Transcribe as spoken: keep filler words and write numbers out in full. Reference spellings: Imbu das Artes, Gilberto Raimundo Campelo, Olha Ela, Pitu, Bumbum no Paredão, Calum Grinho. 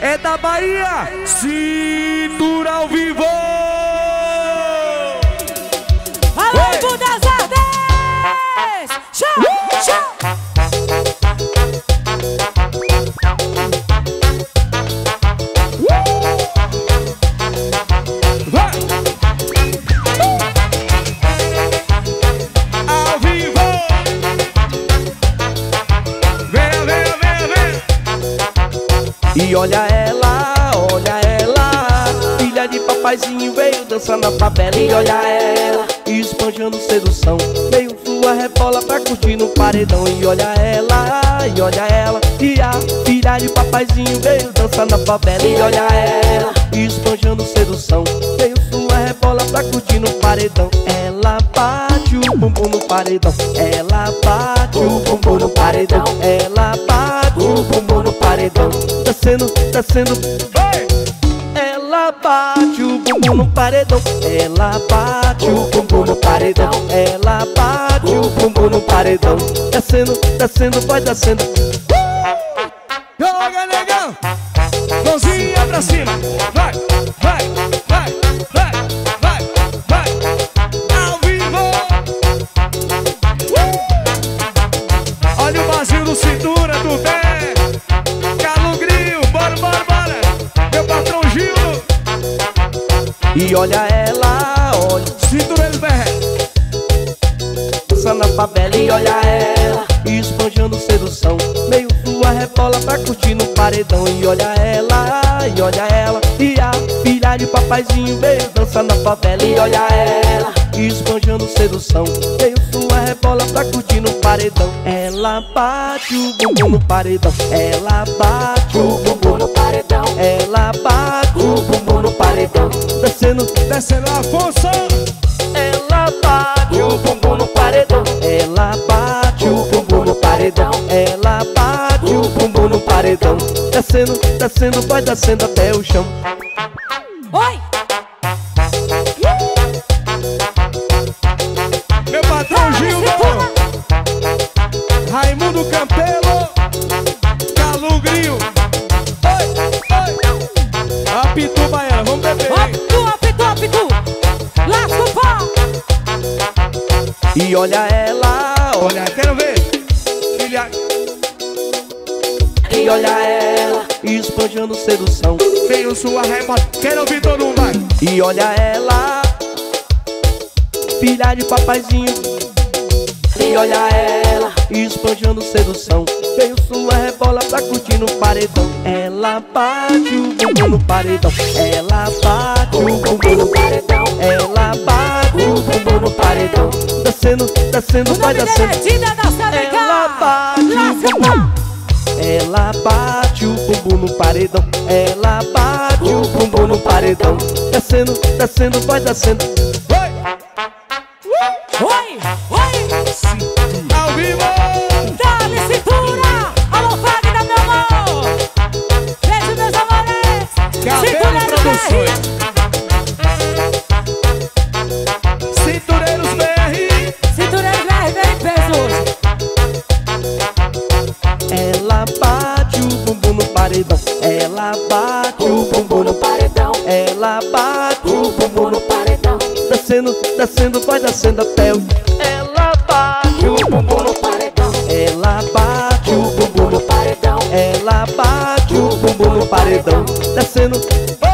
É da Bahia, cintura ao vivo. Alô, Budas Artes! Show, uh! Show! Vai! Uh! Ao vivo! Vem, vem, vem, vem! E olha ela. Paizinho veio dançar na favela e olha ela, esbanjando sedução. Veio flua, rebola pra curtir no paredão. E olha ela, e olha ela, e a filha de papaizinho veio dançar na favela. E olha ela, esbanjando sedução. Veio flua, rebola pra curtir no paredão. Ela bate o bumbum no paredão. Ela bate o bumbum no paredão. Ela bate o bumbum no paredão. Descendo, descendo. Ela bate o bumbum no paredão. Ela bate o bumbum no paredão. Ela bate o bumbum no paredão. Descendo, descendo, vai descendo. Joga, negão! Mãozinha pra cima. Vai, vai, vai, vai, vai, vai. Ao vivo! Uh! Olha o vazio do cintura do pé. Calum Grinho, bora, bora, bora. Meu patrão Gil. E olha ela, olha, cintura ele vem, dança na favela. E olha ela, esbanjando sedução. Meio flua, rebola pra curtir no paredão. E olha ela, e olha ela, e a filha de papaizinho veio dançar na favela. E olha ela, esbanjando sedução. Meio flua, rebola pra curtir no paredão. Ela bate o bumbum no paredão. Ela bate o bumbum no paredão. Ela bate o bumbum no paredão. Descendo, descendo a força. Ela bate o bumbum no paredão. Ela bate o bumbum no paredão. Ela bate o bumbum no paredão. Descendo, descendo, vai descendo até o chão. Oi! Meu patrão Gilberto Raimundo Campelo, Calum Grinho. A Pitu baiana, vamos beber. E olha ela, olha, quero ver, filha. E olha ela, esbanjando sedução. Veio sua remota, quero ouvir todo mundo. E olha ela, filha de papaizinho. E olha ela, esbanjando sedução. Veio sua rebola pra curtir no paredão. Ela bate o bumbum no paredão. Ela bate o bumbum no paredão. Ela bate o bumbum no paredão. Descendo, descendo, vai descendo. Ela bate o bumbum. Ela bate o bumbum no paredão. Ela bate o bumbum no paredão. Descendo, descendo, vai descendo. Oi! Oi! Oi! Ao vivo! Dá-lhe cintura! Alô, Fagner, meu amor! Beijo, meus amores! Cintura do Produções! Ela bate o bumbum no paredão. Ela bate o bumbum no paredão. Descendo, descendo, vai descendo até o. Ela bate o bumbum no paredão. Ela bate o bumbum no paredão. Ela bate o bumbum no paredão. Descendo.